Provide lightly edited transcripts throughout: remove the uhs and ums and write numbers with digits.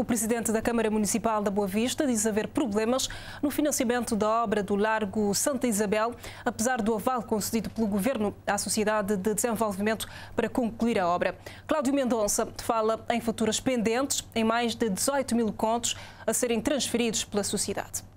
O presidente da Câmara Municipal da Boa Vista diz haver problemas no financiamento da obra do Largo Santa Isabel, apesar do aval concedido pelo Governo à Sociedade de Desenvolvimento para concluir a obra. Cláudio Mendonça fala em faturas pendentes em mais de 18 mil contos a serem transferidos pela sociedade.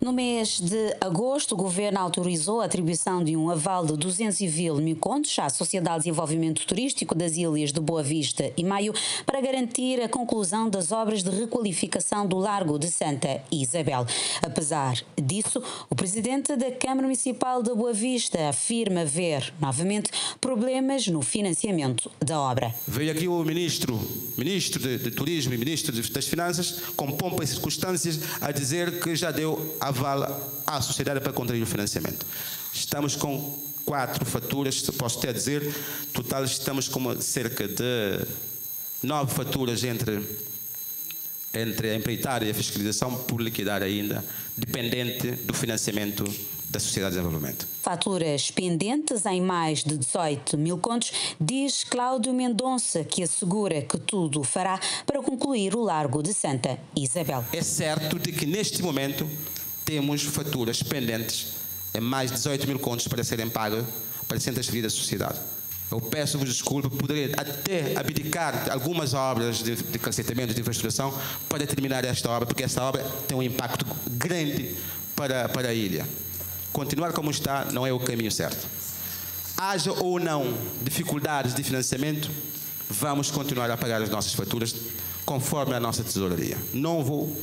No mês de agosto, o Governo autorizou a atribuição de um aval de 220 mil contos à Sociedade de Desenvolvimento Turístico das Ilhas de Boa Vista e Maio para garantir a conclusão das obras de requalificação do Largo de Santa Isabel. Apesar disso, o presidente da Câmara Municipal de Boa Vista afirma haver, novamente, problemas no financiamento da obra. Veio aqui o ministro de Turismo e ministro das Finanças, com pompa e circunstâncias, a dizer que já deu aval à sociedade para contrair o financiamento. Estamos com 4 faturas, posso até dizer, total estamos com cerca de 9 faturas entre a empreitada e a fiscalização por liquidar ainda, dependente do financiamento da Sociedade de Desenvolvimento. Faturas pendentes em mais de 18 mil contos, diz Cláudio Mendonça, que assegura que tudo fará para concluir o Largo de Santa Isabel. É certo de que neste momento temos faturas pendentes em mais de 18 mil contos para serem pagas, para serem transferidas à sociedade. Eu peço-vos desculpa, poderia até abdicar de algumas obras de calcetamento, de infraestruturação, para terminar esta obra, porque esta obra tem um impacto grande para a ilha. Continuar como está não é o caminho certo. Haja ou não dificuldades de financiamento, vamos continuar a pagar as nossas faturas conforme a nossa tesouraria. Não vou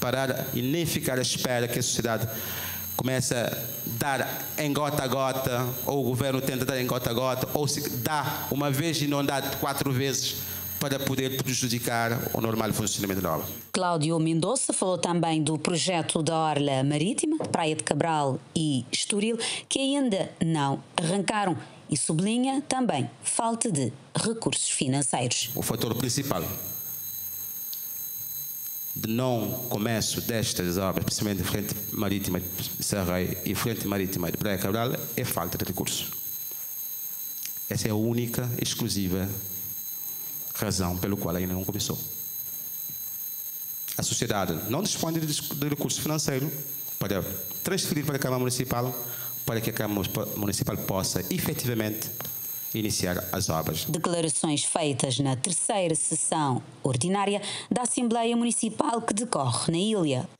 parar e nem ficar à espera que a sociedade comece a dar em gota a gota, ou o governo tenta dar em gota a gota, ou se dá uma vez e não dá 4 vezes, para poder prejudicar o normal funcionamento da obra. Cláudio Mendonça falou também do projeto da Orla Marítima, Praia de Cabral e Estoril, que ainda não arrancaram, e sublinha também falta de recursos financeiros. O fator principal de não começo destas obras, principalmente Frente Marítima de Serra e Frente Marítima de Praia Cabral, é falta de recursos. Essa é a única, exclusiva razão pelo qual ainda não começou. A sociedade não dispõe de recurso financeiro para transferir para a Câmara Municipal, para que a Câmara Municipal possa efetivamente iniciar as obras. Declarações feitas na terceira sessão ordinária da Assembleia Municipal que decorre na ilha